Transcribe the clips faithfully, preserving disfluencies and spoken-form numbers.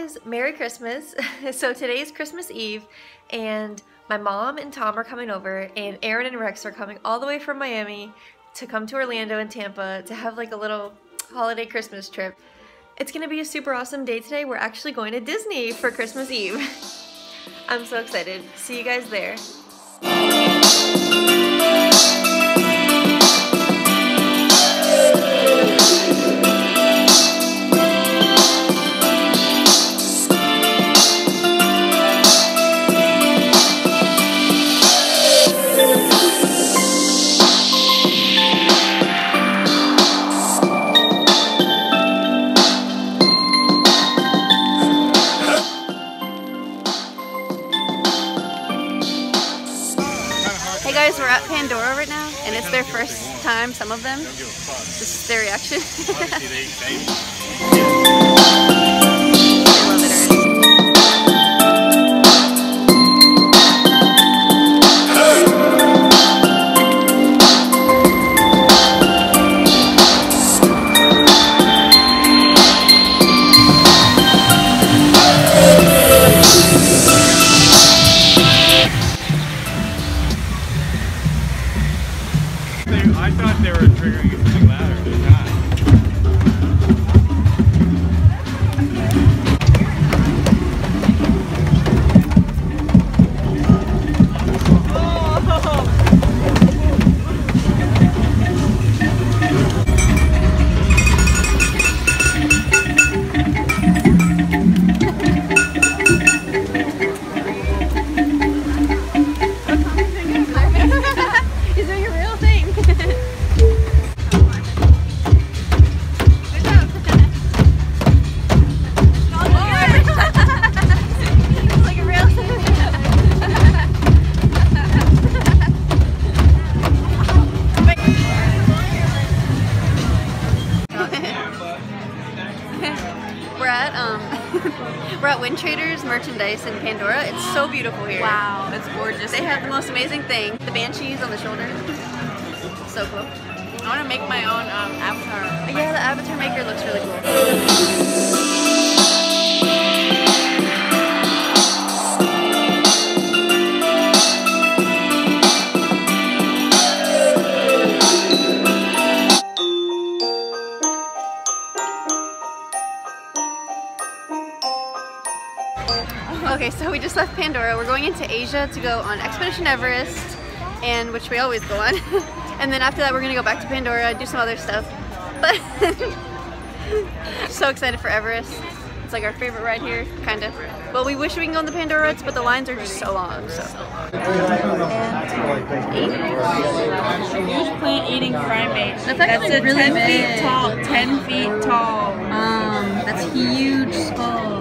guys, Merry Christmas. So today is Christmas Eve and my mom and Tom are coming over and Aaron and Rex are coming all the way from Miami to come to Orlando and Tampa to have like a little holiday Christmas trip. It's gonna be a super awesome day today. We're actually going to Disney for Christmas Eve. I'm so excited. See you guys there. We're at Pandora right now, and it's their first time, some of them. This is their reaction. I thought they were triggering it to the ladder, but not. Is that your real thing? We're at Wind Traders merchandise in Pandora. It's so beautiful here. Wow, it's gorgeous. They have the most amazing thing. The banshees on the shoulder. So cool. I want to make my own um, avatar. Oh, yeah, the avatar maker looks really cool. Okay, so we just left Pandora. We're going into Asia to go on Expedition Everest, and which we always go on. And then after that, we're gonna go back to Pandora, do some other stuff. But so excited for Everest. It's like our favorite ride here, kind of. But we wish we can go on the Pandora rides, but the lines are just so long. So. And eating. Huge plant eating primate. That's, that's a really ten big. feet tall. Ten feet tall. Um, that's huge skull.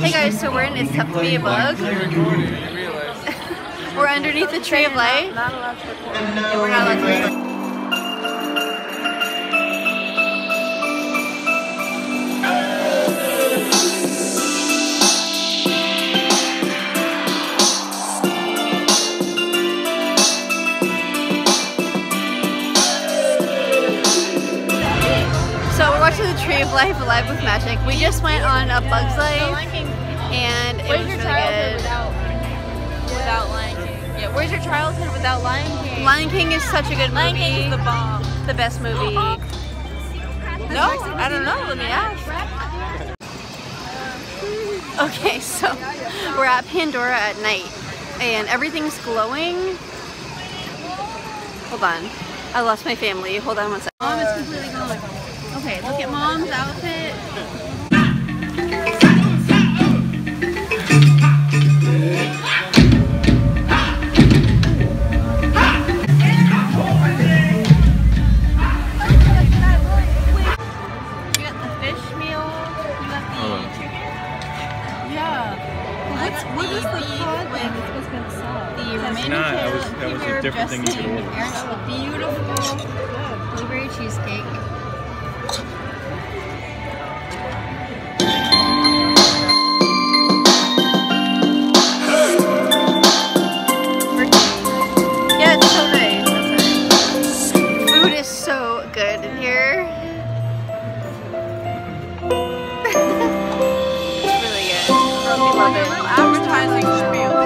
Hey guys, so we're in It's Tough to Be a Bug. We're underneath the Tree of Life. And we're not allowed to record. Tree of Life, Alive with Magic. We just went on a Bug's Life, and it was really good. Where's your childhood without, without Lion King? Yeah, where's your childhood without Lion King? Lion King is such a good movie. Lion King is the bomb. The best movie. No, I don't know. Let me ask. Okay, so we're at Pandora at night and everything's glowing. Hold on. I lost my family. Hold on one second. Mom is completely gone. Okay, look at Mom's outfit. You got the fish meal. You got the chicken. Yeah. What's, what is the pod thing that's supposed to be on the side? The remaining that was, that was a different thing you could order. Beautiful blueberry cheesecake. Yeah, it's so nice. That's nice. Food is so good in here. It's really good. Really love it. A little advertising spiel.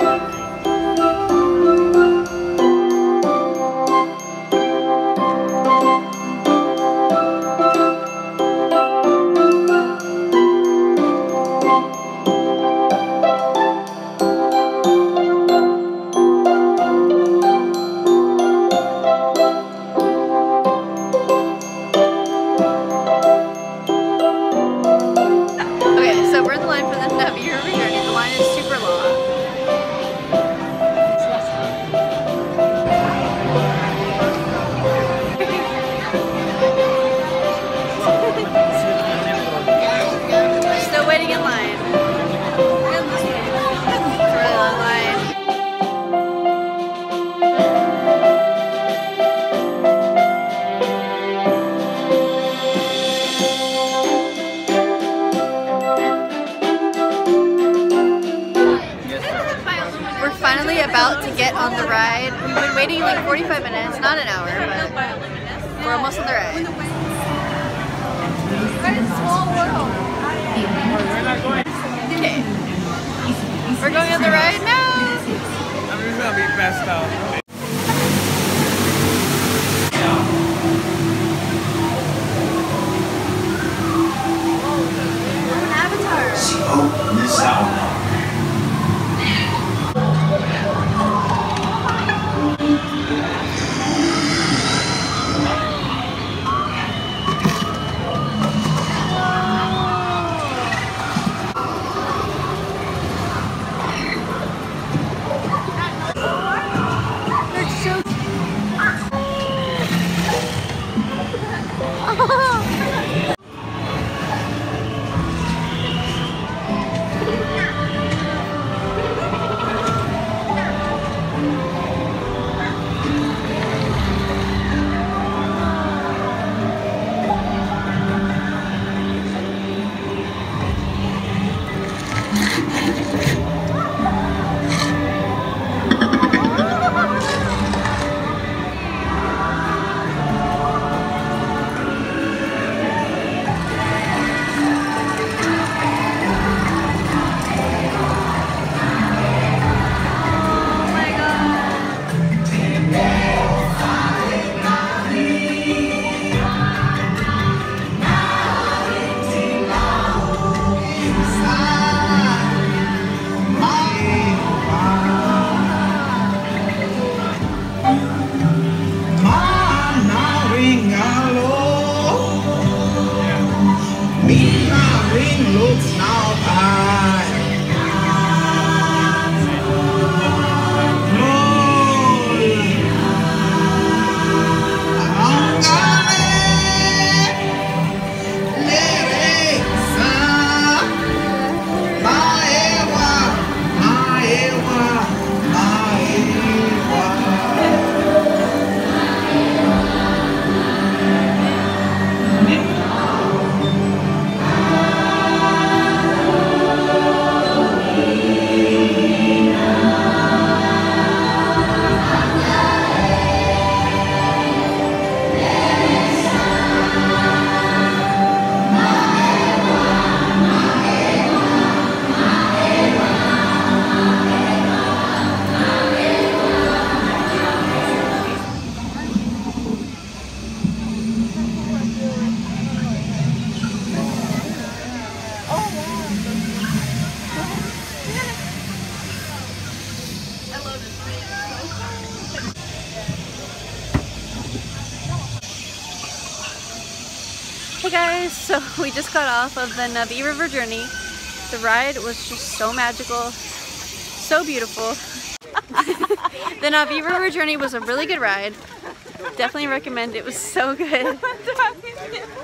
About to get on the ride. We've been waiting like forty-five minutes, not an hour, but we're almost on the ride. Okay. We're going on the ride now. I'm just gonna be passed out. Avatar. Miss out. guys, so we just got off of the Na'vi River Journey. The ride was just so magical, so beautiful. The Na'vi River Journey was a really good ride. Definitely recommend. It was so good.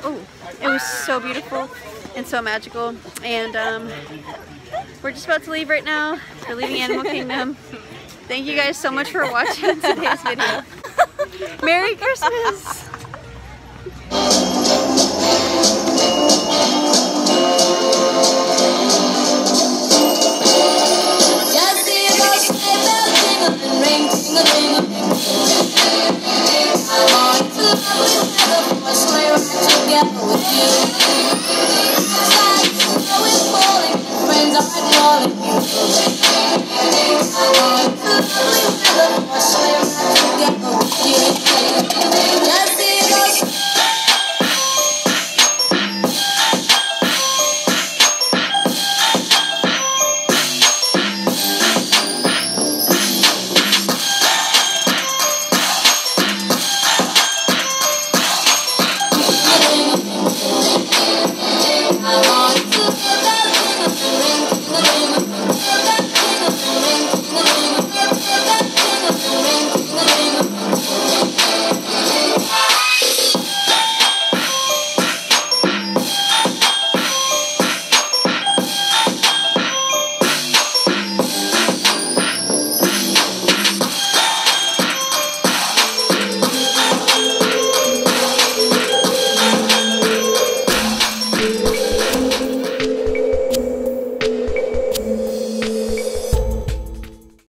Oh, it was so beautiful and so magical. And um, we're just about to leave right now. We're leaving Animal Kingdom. Thank you guys so much for watching today's video. Merry Christmas! I'm on to the level, never watch my ride together with you.